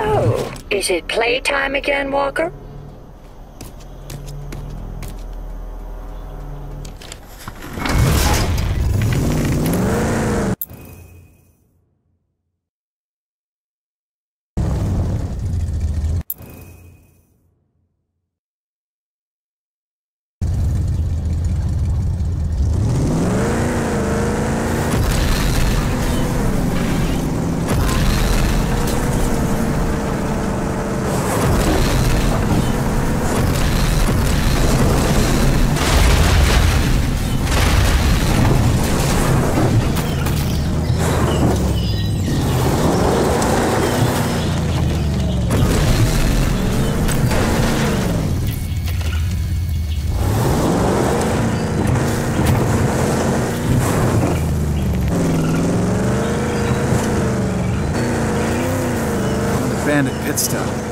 Oh, is it playtime again, Walker? Bandit pit stop.